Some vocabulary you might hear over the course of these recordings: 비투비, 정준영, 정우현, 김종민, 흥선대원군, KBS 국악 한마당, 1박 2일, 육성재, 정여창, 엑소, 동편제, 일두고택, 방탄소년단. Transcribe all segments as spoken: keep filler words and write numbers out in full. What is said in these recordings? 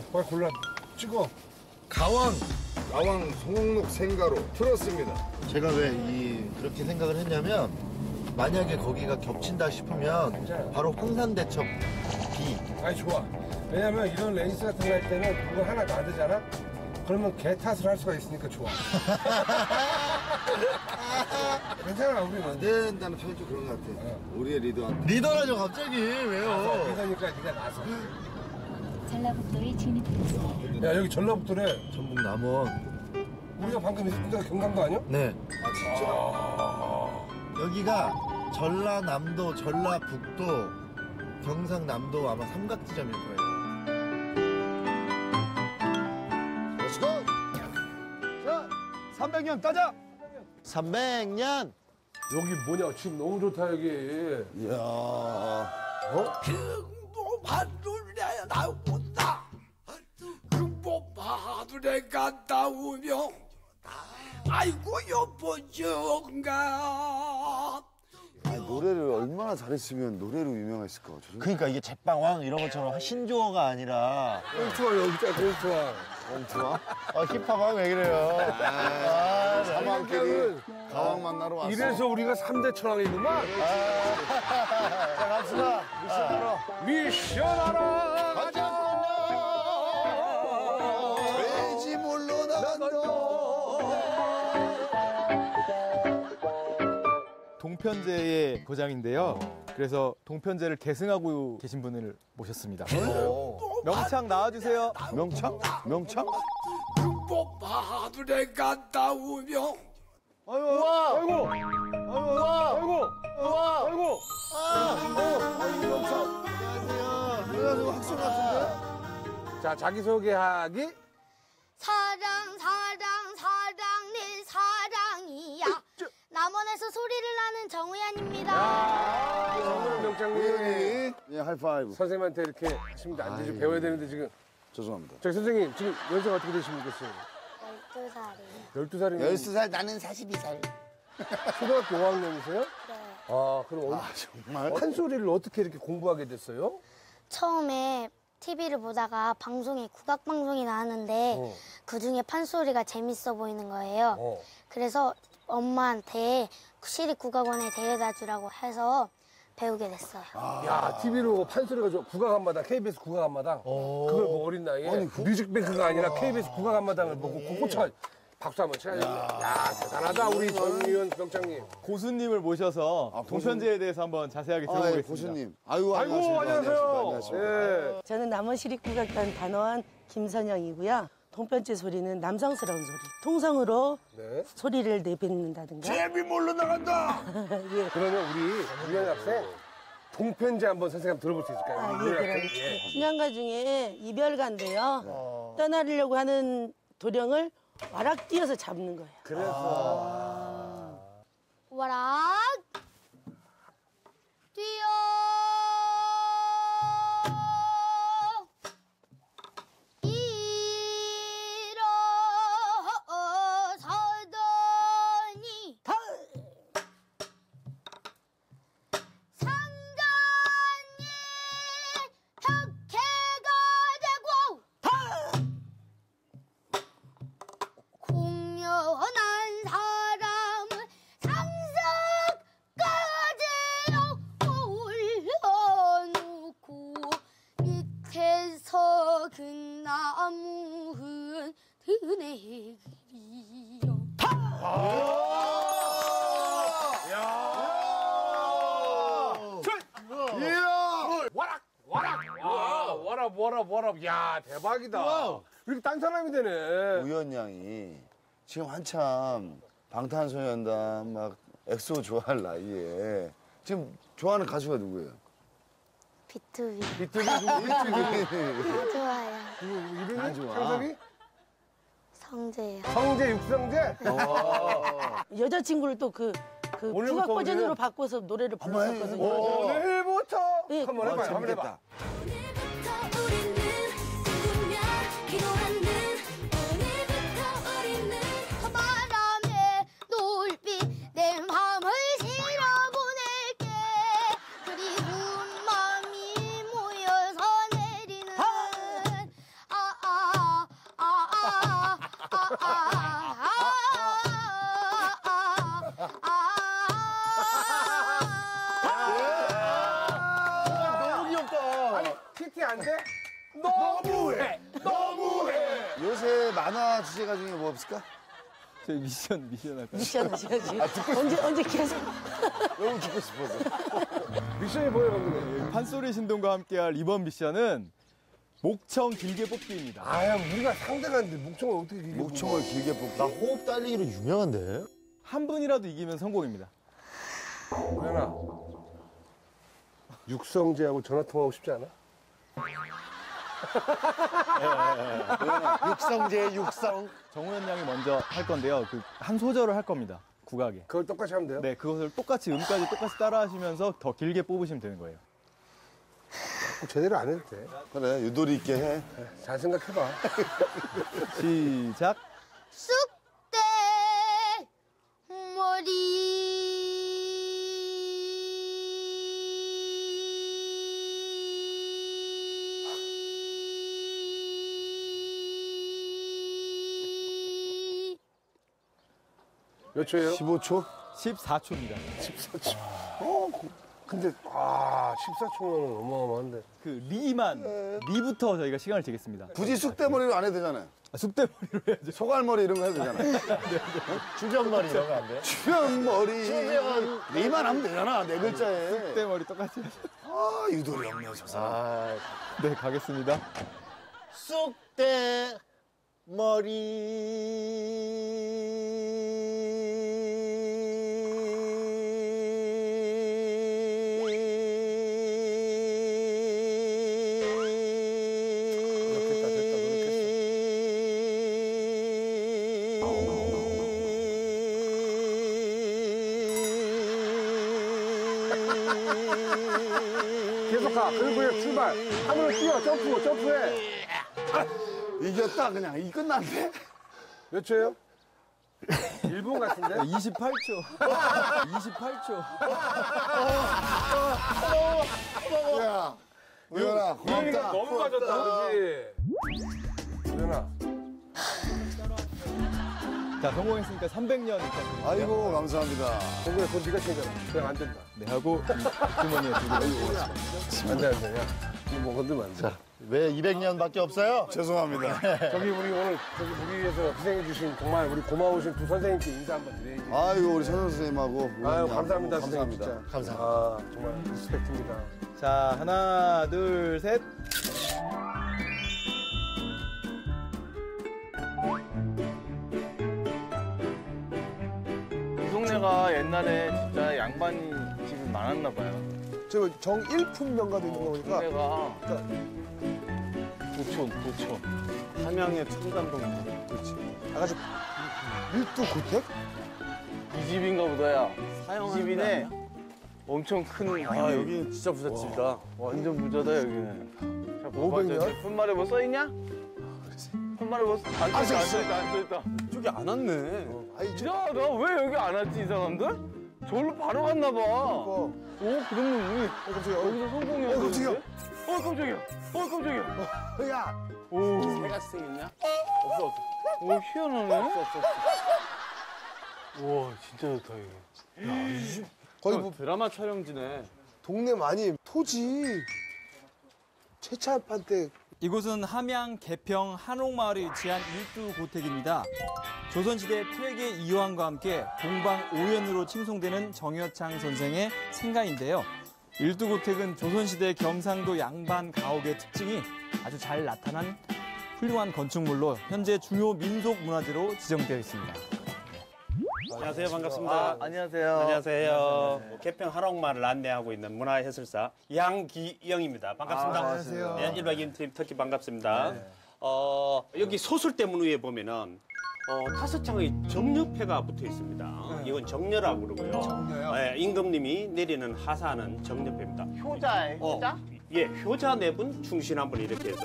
자, 빨리 골라. 찍어. 가왕. 가왕 송옥록 생가로 틀었습니다. 제가 왜 이 그렇게 생각을 했냐면 만약에 거기가 겹친다 싶으면 바로 황산대첩 B. 아니 좋아. 왜냐면 이런 레이스 같은 거 할 때는 그거 하나 놔두잖아? 그러면 개 탓을 할 수가 있으니까 좋아. 괜찮아, 우리 안 된다는 표현 좀 그런 것 같아. 네. 우리의 리더한테. 리더라죠, 갑자기. 왜요? 리더니까 네가 나서. 전라북도의 진입했어. 야, 여기 전라북도래. 전북 남원. 우리가 방금 있었던 경남도 아니야? 네. 아, 진짜? 아... 여기가 전라남도, 전라북도, 경상남도 아마 삼각지점일 거예요. 삼백 년 따자! 삼백 년! 여기 뭐냐, 지금 너무 좋다, 여기. 이야. 어? 흥보바누레 나온다. 흥보바누레가 나오면, 아이고, 여보정가. 아니, 노래를 얼마나 잘했으면 노래로 유명했을까. 그러니까 이게 제빵왕 이런 것처럼 신조어가 아니라. 꽁투왕 여기 있잖아, 꽁투왕. 꽁투왕? 아, 힙합왕 왜 이래요? 아, 사방끼리 가왕 만나러 왔어. 이래서 우리가 삼대 천왕이구만. 자, 갑시다. 미션하러. 미션하러. 가자. 돼지 몰로 나간다. 동편제의 거장인데요. 그래서 동편제를 계승하고 계신 분을 모셨습니다. 명창 나와주세요. 명창? 명창? 아이고, 아이고, 아이고, 아이고, 명창. 안녕하세요. 학생 같은데? 자, 자기소개하기. 사랑, 사랑, 사랑, 내 사랑이야. 남원에서 소리를 나는 정우현입니다. 아, 정우현 명창님. 예, 하이파이브. 선생님한테 이렇게 하십니다. 앉아 좀 배워야 되는데 지금. 죄송합니다. 저기 선생님, 지금 연세가 어떻게 되시면 좋겠어요? 열두 살이요. 열두 살이요? 열두 살, 나는 사십이 살. 초등학교 오 학년이세요? 네. 아, 그럼 아, 정말? 판소리를 어떻게 이렇게 공부하게 됐어요? 처음에 티비를 보다가 방송이, 국악방송이 나왔는데 어. 그중에 판소리가 재밌어 보이는 거예요. 어. 그래서 엄마한테 시립국악원에 데려다 주라고 해서 배우게 됐어요. 아 야, 티비로 판소리가 저 국악 한마당, 케이비에스 국악 한마당. 그걸 뭐 어린 나이에 아니, 그... 뮤직뱅크가 아니라 케이비에스 국악 한마당을 보고 고고쳐 박수 한번 쳐야죠. 야, 야, 대단하다, 우리 정의원 병장님. 고수님을 모셔서 아, 동편제에 대해서 한번 자세하게 들어보겠습니다. 아, 예, 고수님. 아이고, 아이고, 아이고, 안녕하세요. 안녕하세요. 안녕하세요. 예. 저는 남원시립국악단 단원한 김선영이고요. 동편제 소리는 남성스러운 소리, 통성으로 네. 소리를 내뱉는다든가. 제비 몰로 나간다. 예. 그러면 우리 유년 학생 동편제 한번 선생님 들어볼 수 있을까요? 아, 예, 그럼. 예. 신양가 중에 이별가인데요. 어. 떠나려고 하는 도령을 와락 뛰어서 잡는 거예요. 그래서 아. 와락 뛰어. 야, 대박이다. 우와. 이렇게 딴 사람이 되네. 우연 양이 지금 한참 방탄소년단 막 엑소 좋아할 나이에 지금 좋아하는 가수가 누구예요? 비투비. 비투비. 비투비. 좋아요. 이름이 좋아. 상섭이? 성재예요. 성재, 육성재? 여자친구를 또 그 그 국악 버전으로 바꿔서 노래를 불렀었거든요. 오늘부터 네. 한번 해봐요. 아, 한번 해봐. 요새 만화 주제가 중에 뭐 없을까? 저희 미션, 미션 할까요? 미션 하셔야지. 아, 듣고 싶어. 언제, 언제 계속. 너무 듣고 싶어서. 미션이 뭐예요, 감독님? 판소리 신동과 함께할 이번 미션은 목청 길게 뽑기입니다. 아야, 우리가 상대가 안 돼. 목청을 어떻게 길게 목청을 뽑기. 길게 뽑기. 나 호흡 달리기로 유명한데? 한 분이라도 이기면 성공입니다. 그러나 육성재하고 전화통화하고 싶지 않아? 육성제 육성. 정우현 양이 먼저 할 건데요. 그 한 소절을 할 겁니다. 국악에. 그걸 똑같이 하면 돼요? 네, 그것을 똑같이 음까지 똑같이 따라하시면서 더 길게 뽑으시면 되는 거예요. 제대로 안 해도 돼. 그래, 유도리 있게 해. 잘 생각해봐. 시작. 쑥대 머리. 몇 초예요? 십오 초? 십사 초입니다. 십사 초. 어, 근데 아, 십사 초면 어마어마한데. 그 리만, 네. 리부터 저희가 시간을 재겠습니다. 굳이 쑥대머리로 안 해도 되잖아요. 아, 쑥대머리로 해야죠. 소갈머리 이런 거 해도 되잖아요. 주변머리 이런 거 안 돼요? 주변머리. 주변. 리만 하면 되잖아, 네 글자에. 쑥대머리 똑같이. 아, 유도리 없네요, 저 사람. 아, 네, 가겠습니다. 쑥대머리. 그리고 출발. 하늘로 뛰어. 점프. 점프해. 아, 이겼다 그냥. 이 끝났네. 몇 초예요? 일 분 같은데? 이십팔 초. 이십팔 초. 야, 우연아 고맙다. 너무 가졌다 그지? 우연아. 자, 성공했으니까 삼백 년. 아이고, 감사합니다. 성공해, 그건 네가 챙겨라. 그냥 안 된다. 네, 하고, 주머니에 두고. 아이고, 안 돼, 안 돼. 야, 이거 뭐 건들면 안 돼. 자, 왜 이백 년밖에 없어요? 죄송합니다. 저기, 우리 오늘, 저기, 우리 위해서 희생해주신 정말 우리 고마우신 두 선생님께 인사 한번 드려야지. 아이고, 우리 선우 선생님하고. 아유, 감사합니다, 선생님. 진짜. 감사합니다. 아, 정말 리스펙트입니다. 자, 하나, 둘, 셋. 제가 옛날에 진짜 양반이 집이 많았나 봐요. 저 정일품 명가도 있는 거 보니까. 내가 그러니까. 도촌, 도촌. 함양의 청담동. 그렇지. 아가씨 일두고택? 이 집인가 보다야. 이 집이네. 엄청 큰. 아, 여기 진짜 부잣집이다. 와, 완전 부자다 여기는. 자, 오백 년? 분말에 뭐 써있냐? 분말에 뭐 써있냐? 안 써있다, 안 써있다, 안 써있다. 저기 안 왔네. 어. 야, 나 왜 여기 안 왔지, 이 사람들? 저기로 바로 갔나 봐. 어, 그러면 우리. 어, 깜짝이야. 여기서 성공이야. 어, 깜짝이야. 어, 깜짝이야. 어, 깜짝이야. 어, 야. 오. 새가 생겼냐? 없어, 없어. 오, 희한하네. 없어, 없어, 없어. 우와, 진짜 좋다, 이거. 야, 이거 거의 뭐 드라마 촬영지네. 동네 많이 토지. 최차판 때. 이곳은 함양 개평 한옥마을에 위치한 일두고택입니다. 조선시대 프레게 이황과 함께 동방 오연으로 칭송되는 정여창 선생의 생가인데요. 일두고택은 조선시대 경상도 양반 가옥의 특징이 아주 잘 나타난 훌륭한 건축물로 현재 중요 민속문화재로 지정되어 있습니다. 안녕하세요. 반갑습니다. 아, 안녕하세요. 안녕하세요. 안녕하세요. 개평 한옥마을을 안내하고 있는 문화해설사 양기영입니다. 반갑습니다. 아, 안녕하세요. 네, 일박 이일 팀 특히 반갑습니다. 네. 어, 여기 소술대문 위에 보면은 어, 다섯 장의 정녀패가 붙어 있습니다. 네. 이건 정녀라고 그러고요. 정녀요? 네, 임금님이 내리는 하사는 정녀패입니다. 효자예요? 어, 효자? 예, 효자 네 분, 충신 한 분 이렇게 해서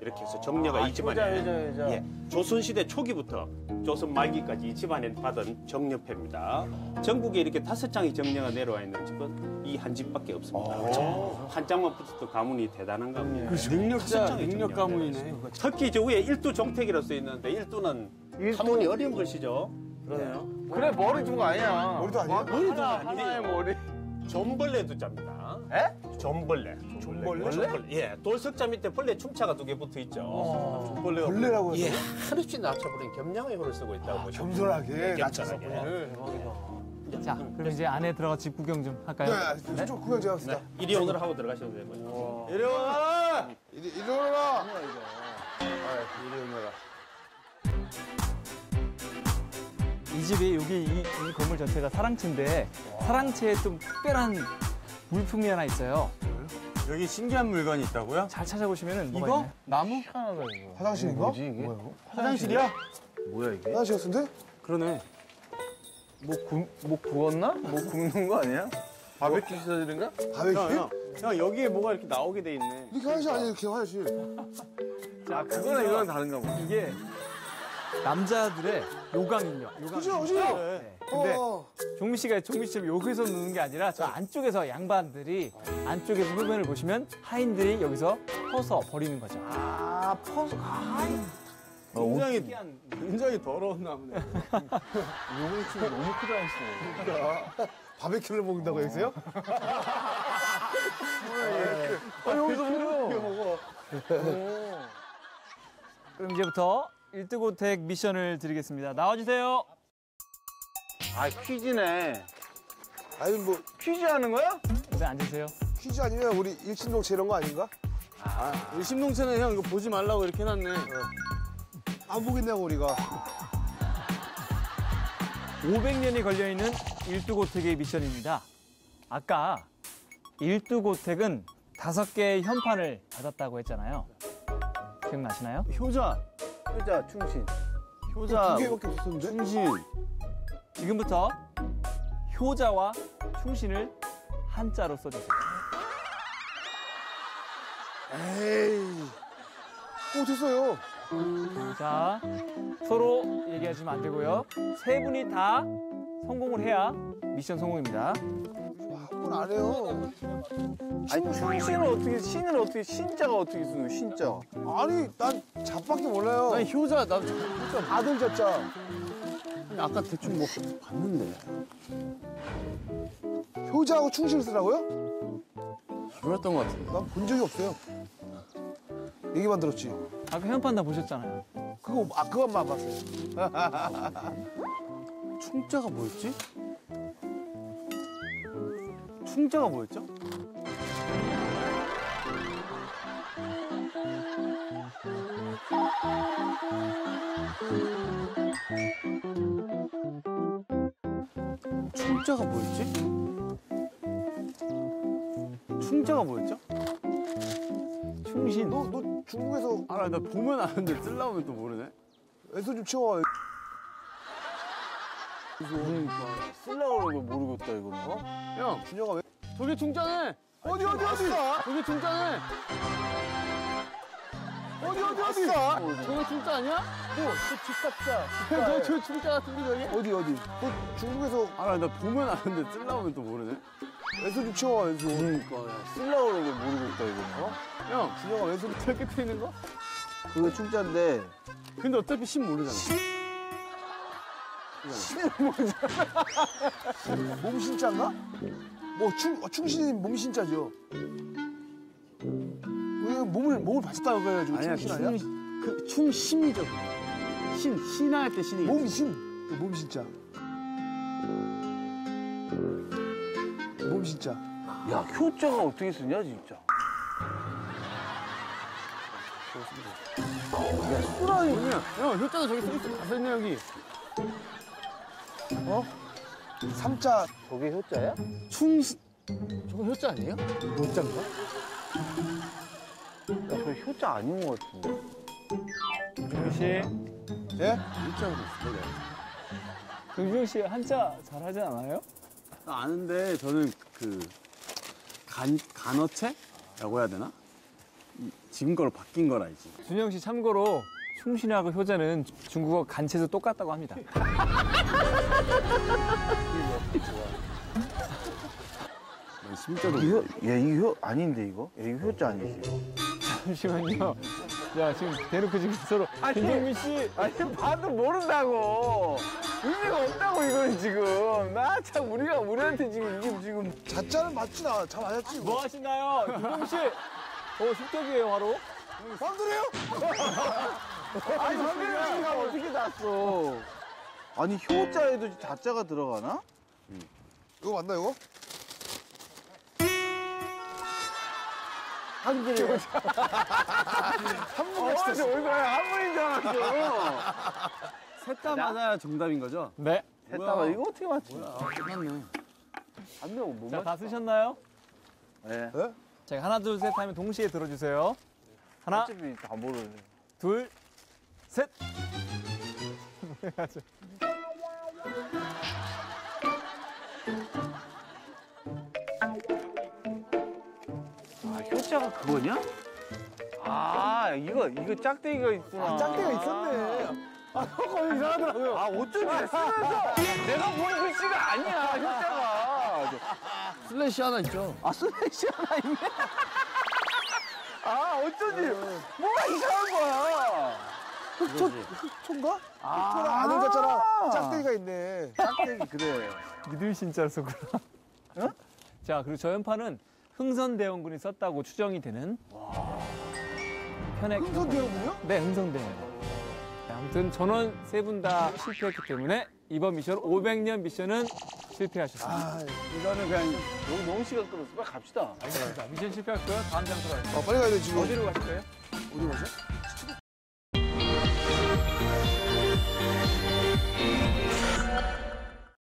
이렇게 해서 정녀가 아, 이 집안에 효자, 효자, 효자. 예, 조선시대 초기부터 조선 말기까지 이 집안에 받은 정녀패입니다. 전국에 이렇게 다섯 장의 정녀가 내려와 있는 집은 이 한 집밖에 없습니다. 아, 한 장만 붙어도 가문이 대단한 가문이에요. 능력자, 능력 가문이네. 특히 저 위에 일두종택이라고 써 있는데 일두는 가문이 어려운 것이죠. 그러네요. 그래, 머리 준 거 아니야. 머리도 아니야. 머리도 아니야. 하나의 머리. 전벌레 두자입니다. 예? 존벌레. 존벌레? 존벌레. 예, 돌석자 밑에 벌레 춤차가 두 개 붙어 있죠. 어. 벌레가 벌레라고 해서. 예, 한없이 낮춰버린 겸양의 호를 쓰고 있다고 보죠. 아, 겸손하게 네, 낮춰서 보는. 네. 자, 그럼 이제 안에 들어가 집 구경 좀 할까요? 네, 네? 좀 구경 좀 합시다. 네. 이리 오늘 하고 들어가셔도 되고요. 이리 오너라! 이리, 이리 오너라! 이리 오너라. 이 집이 여기 이, 이 건물 전체가 사랑채인데 사랑채에 좀 특별한 물품이 하나 있어요. 여기 신기한 물건이 있다고요? 잘 찾아보시면은 뭐가 이거? 있네. 나무? 하나가 이거. 화장실인가? 뭐지 이게? 뭐야, 이거? 화장실이야? 뭐야 이게? 화장실 같은데? 그러네. 뭐 구, 뭐 구웠나? 뭐 굽는 거 아니야? 바베큐 시설인가? 바베큐? 형, 형 여기에 뭐가 이렇게 나오게 돼 있네. 이렇게 화장실 아니야 이렇게 화장실. 자, 아, 그거랑 이거랑 다른가 보다. 이게 남자들의 요강입력. 그죠, 그죠? 네. 근데 어. 종민 씨가 종민 씨 여기서 누는 게 아니라 저 안쪽에서 양반들이 안쪽에서 후면을 보시면 하인들이 여기서 퍼서 버리는 거죠. 아, 퍼서 하인. 굉장히, 굉장히 더러운 나무네. 요건 지금 너무 크다 했어. 바베큐를 먹는다고 했어요? 아, 여기서 먹어. 그럼 이제부터 일두고택 미션을 드리겠습니다. 나와주세요. 아, 퀴즈네. 아니, 뭐. 퀴즈 하는 거야? 네, 앉으세요. 퀴즈 아니면 우리 일심동체 이런 거 아닌가? 아, 일심동체는 형 이거 보지 말라고 이렇게 해놨네. 네. 안 보겠냐고, 우리가. 오백 년이 걸려있는 일두고택의 미션입니다. 아까 일두고택은 다섯 개의 현판을 받았다고 했잖아요. 기억나시나요? 효자. 효자, 충신. 효자, 두 개밖에 없었는데? 충신. 지금부터 효자와 충신을 한자로 써주세요. 에이. 어, 됐어요. 자, 서로 얘기하시면 안 되고요. 세 분이 다 성공을 해야 미션 성공입니다. 뭘 안 해요. 아니, 충신은 어떻게, 신은 어떻게, 신자가 어떻게 쓰는 신자? 아니, 난 잡밖에 몰라요. 난 효자, 난 효자, 아들 잡자. 아까 대충 뭐 봤는데. 효자하고 충신을 쓰라고요? 그랬던 것 같은데. 난 본 적이 없어요. 얘기만 들었지. 아까 현판 다 보셨잖아요. 그거, 아, 그것만 봤어요. 충자가 뭐였지? 충자가 뭐였죠? 충자가 뭐였지? 충자가 뭐였죠? 충신. 너, 너 중국에서. 알아, 나 보면 아는데 쓰려면 또 모르네. 애써 좀 치워. 쓰려고 그러고 모르겠다, 이거. 어? 형, 준혁아 왜? 저게 충자네! 어디, 어디, 어디! 저게 충자네! 어디, 어디, 어디! 저게 충자 아니야? 어, 저 집값자. 저게 충자 같은데, 저게? 어디, 어디? 너 중국에서. 알아, 나 보면 아는데 쓰려면 또 모르네. 왼손 좀 치워, 왼손. 그러니까. 쓰려고 그러고 모르겠다, 이거. 어? 형, 준혁아 왼손 털 끝에 있는 거? 그게 충자인데. 근데 어차피 신 모르잖아. 신은 뭐지? 몸신자인가? 뭐 충, 충신이 몸신자죠. 왜 몸을 몸을 봤다고 그래가지고 충신 아니야? 그 충신이죠. 신 신할 때 신이. 몸신. 그 몸신자. 몸신자. 야, 효자가 어떻게 쓰냐 진짜. 야, 수라니 그냥. 야, 효자가 저기 쓰고 있어. 다 썼냐 여기. 어? 삼자. 저게 효자야? 충신. 저건 효자 아니에요? 효자인가? 야, 저 효자 아닌 것 같은데. 김규 씨. 예? 일자로 있어요. 김규 씨 한자 잘하지 않아요? 아, 아는데 저는 그 간, 간어체라고 해야 되나? 지금 걸로 바뀐 걸 알지. 준영 씨 참고로. 충신하고 효자는 중국어 간체도 똑같다고 합니다. 진짜로. 얘 이거 아닌데 이거? 얘 이거 효자 아니지? 잠시만요. 야, 지금 대놓고 지금 서로. 김종민 씨. 아니, 봐도 모른다고. 의미가 없다고 이거는 지금. 나 참 우리가 우리한테 지금 이게 지금. 자자는 맞지나 잘 맞았지. 뭐 하시나요, 유동 씨? 어 습격이에요 바로. 반대래요? 아니 반대가 어떻게 났어? 아니 효자에도 자자가 들어가나? 응. 이거 맞나 이거? 한 분이에요. 한 분이 진짜 얼굴에 한 분인 줄 알았어. 셋 다 맞아야 정답인 거죠? 네. 셋 다 맞아. 이거 어떻게 맞지? 맞네. 안 되고 못 맞아. 다 쓰셨나요? 네. 네? 자, 하나 둘 셋 하면 동시에 들어주세요. 하나. 어차피 다 모르네. 둘, 셋. 효자가 그거냐? 아 이거 이거 짝대기가 있구나. 아, 짝대기가 있었네. 아 그거 이상하더라고요. 아 어쩐지 쓰면서 내가 본 글씨가 아니야 효자가. 슬래시 하나 있죠. 아 슬래시 하나 있네. 아 어쩐지 뭐가 이상한 거야. 흑초 흑초인가? 아 흑초랑 아는 것처럼 짝대기가 있네. 짝대기 그래. 믿을 신자로서 그러나. 응? 자 그리고 저 연판은. 흥선대원군이 썼다고 추정이 되는 현액. 흥선대원군이요? 네, 흥선대원군. 아무튼 전원 세 분 다 실패했기 때문에 이번 미션 오백 년 미션은 실패하셨습니다. 아, 이거는 그냥 너무 시간 끌었어. 빨리 갑시다. 알겠습니다. 미션 실패했고요. 다음 장소로 갈게요. 아, 빨리 가야 돼 지금. 어디로 가실 거예요? 어디로 가세요?